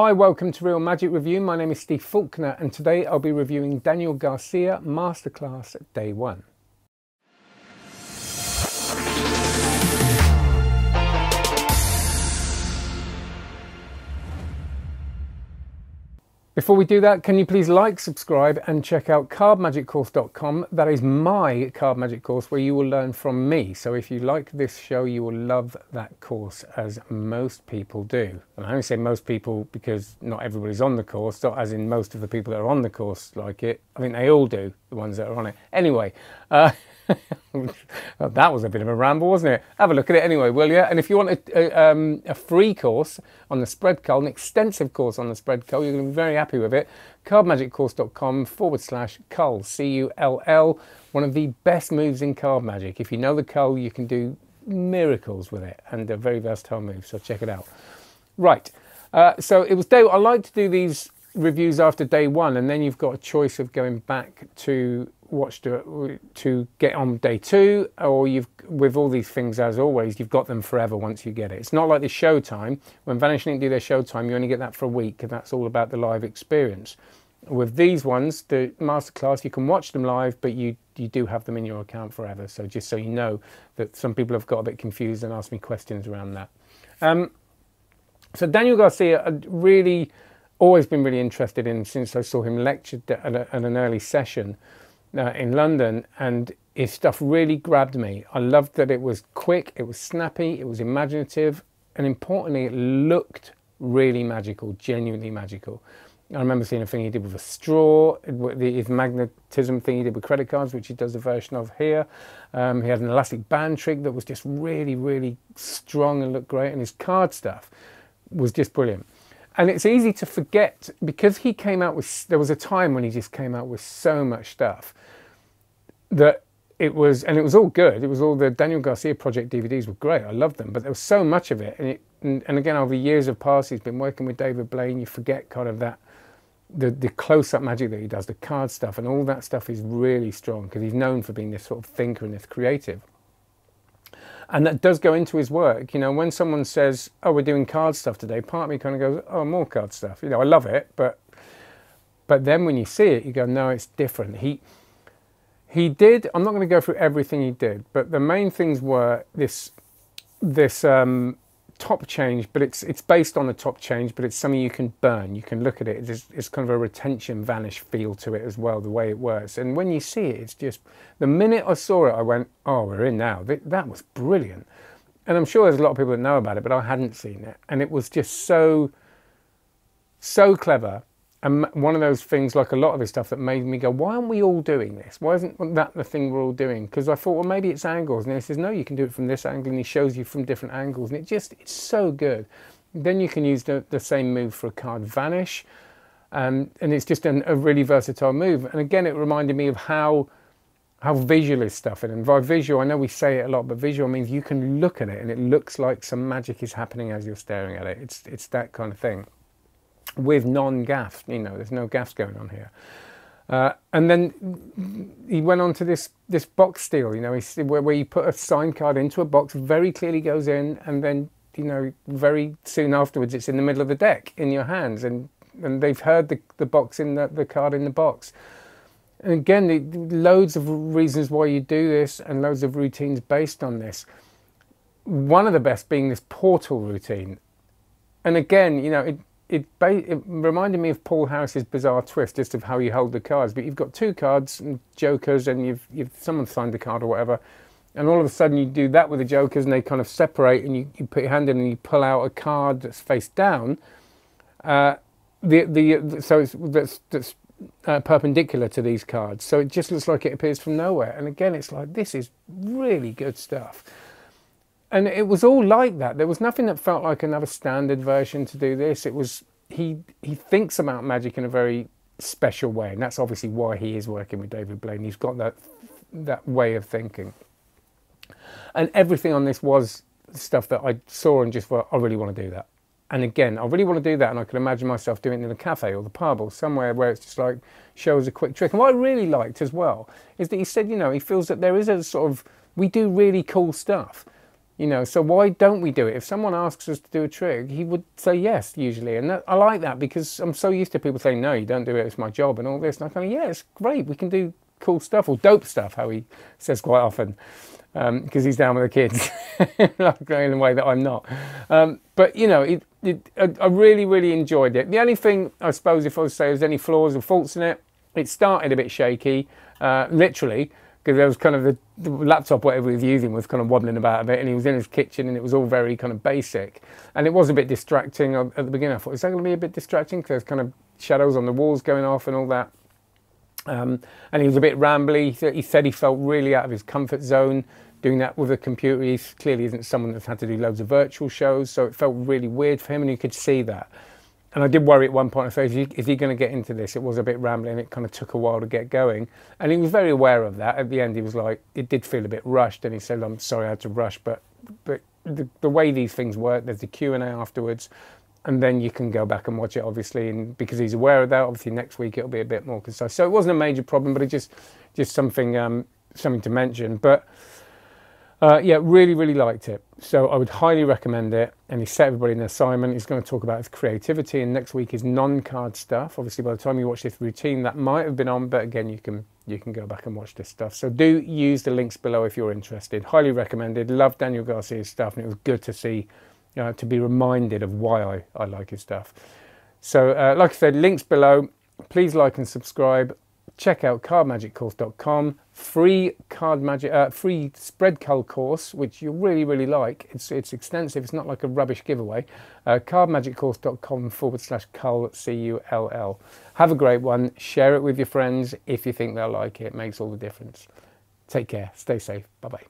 Hi, welcome to Real Magic Review. My name is Steve Faulkner and today I'll be reviewing Daniel Garcia Masterclass Day 1. Before we do that, can you please like, subscribe and check out CardMagicCourse.com. That is my Card Magic course where you will learn from me. So if you like this show, you will love that course, as most people do. And I only say most people because not everybody's on the course, not as in most of the people that are on the course like it. I think they all do, the ones that are on it. Anyway, that was a bit of a ramble, wasn't it? Have a look at it anyway, will you? And if you want a free course on the spread cull, an extensive course on the spread cull, you're going to be very happy with it. CardMagicCourse.com/cull, C-U-L-L. One of the best moves in card magic. If you know the cull, you can do miracles with it, and a very versatile move, so check it out. Right, so it was day one. I like to do these reviews after day one, and then you've got a choice of going back to watch to get on day two, or you've, with all these things as always, you've got them forever once you get it. It's not like the Showtime. When Vanishing Inc. do their Showtime, you only get that for a week, and that's all about the live experience. With these ones, the Masterclass, you can watch them live, but you do have them in your account forever. So just so you know, that some people have got a bit confused and asked me questions around that. So Daniel Garcia, really, always been really interested in since I saw him lecture at an early session in London, and his stuff really grabbed me. I loved that it was quick, it was snappy, it was imaginative, and importantly, it looked really magical, genuinely magical. I remember seeing a thing he did with a straw, his magnetism thing he did with credit cards, which he does a version of here. He had an elastic band trick that was just really, really strong and looked great, and his card stuff was just brilliant. And it's easy to forget because he came out with, there was a time when he just came out with so much stuff that it was, and it was all good. It was all, the Daniel Garcia Project DVDs were great. I loved them, but there was so much of it. And again, over years have passed, he's been working with David Blaine. You forget kind of that, the close-up magic that he does, the card stuff and all that stuff is really strong because he's known for being this sort of thinker and this creative. And that does go into his work. You know, when someone says, oh, we're doing card stuff today, part of me kind of goes, oh, more card stuff. You know, I love it, but then when you see it, you go, no, it's different. He did, I'm not going to go through everything he did, but the main things were this top change, but it's based on the top change, but it's something you can burn. You can look at it. It's kind of a retention vanish feel to it as well, the way it works. And when you see it, it's just, the minute I saw it, I went, oh, we're in now. That was brilliant. And I'm sure there's a lot of people that know about it, but I hadn't seen it. And it was just so, so clever. And one of those things, like a lot of his stuff, that made me go, why aren't we all doing this? Why isn't that the thing we're all doing? Because I thought, well, maybe it's angles. And he says, no, you can do it from this angle. And he shows you from different angles. And it's so good. Then you can use the same move for a card vanish. And it's just a really versatile move. And again, it reminded me of how visual is stuff. And by visual, I know we say it a lot, but visual means you can look at it and it looks like some magic is happening as you're staring at it. It's that kind of thing. With non-gaff, you know, there's no gaffs going on here. And then he went on to this box steal, you know, where you put a signed card into a box, very clearly goes in, and then, you know, very soon afterwards, it's in the middle of the deck, in your hands, and they've heard the box in the card in the box. And again, loads of reasons why you do this, and loads of routines based on this. One of the best being this portal routine. And again, you know, it reminded me of Paul Harris's bizarre twist, just of how you hold the cards. But you've got two cards, and jokers, and someone signed a card or whatever, and all of a sudden you do that with the jokers, and they kind of separate, and you put your hand in, and you pull out a card that's face down. So it's perpendicular to these cards, so it just looks like it appears from nowhere. And again, it's like, this is really good stuff. And it was all like that. There was nothing that felt like another standard version to do this. It was, he thinks about magic in a very special way, and that's obviously why he is working with David Blaine. He's got that way of thinking. And everything on this was stuff that I saw and just thought, I really want to do that. And again, I really want to do that, and I can imagine myself doing it in a cafe or the pub or somewhere where it's just like, show us a quick trick. And what I really liked as well is that he said, you know, he feels that there is a sort of, we do really cool stuff. You know, so why don't we do it? If someone asks us to do a trick, he would say yes, usually. And that, I like that, because I'm so used to people saying, no, you don't do it, it's my job and all this. And I go, yeah, it's great. We can do cool stuff, or dope stuff, how he says quite often, because he's down with the kids, like, in a way that I'm not. But, you know, I really, really enjoyed it. The only thing, I suppose, if I was to say there's any flaws or faults in it, it started a bit shaky, literally, because there was kind of the laptop, whatever he was using, was kind of wobbling about a bit, and he was in his kitchen, and it was all very kind of basic. And it was a bit distracting at the beginning. I thought, is that going to be a bit distracting? Because there's kind of shadows on the walls going off and all that. And he was a bit rambly. He said he felt really out of his comfort zone doing that with a computer. He clearly isn't someone that's had to do loads of virtual shows, so it felt really weird for him, and you could see that. And I did worry at one point, I said, is he going to get into this? It was a bit rambling, it kind of took a while to get going. And he was very aware of that. At the end, he was like, it did feel a bit rushed. And he said, I'm sorry I had to rush, but the way these things work, there's the Q&A afterwards. And then you can go back and watch it, obviously. And because he's aware of that, obviously next week it'll be a bit more concise. So it wasn't a major problem, but it just something to mention. But yeah, really, really liked it. So I would highly recommend it. And he set everybody an assignment. He's going to talk about his creativity, and next week is non-card stuff. Obviously, by the time you watch this routine, that might have been on, but again, you can go back and watch this stuff. So do use the links below if you're interested. Highly recommended. Love Daniel Garcia's stuff, and it was good to see, to be reminded of why I like his stuff. So, like I said, links below. Please like and subscribe. Check out CardMagicCourse.com. Free spread cull course, which you really, really like. It's extensive. It's not like a rubbish giveaway. CardMagicCourse.com/cull, C-U-L-L. Have a great one. Share it with your friends if you think they'll like it. It makes all the difference. Take care. Stay safe. Bye-bye.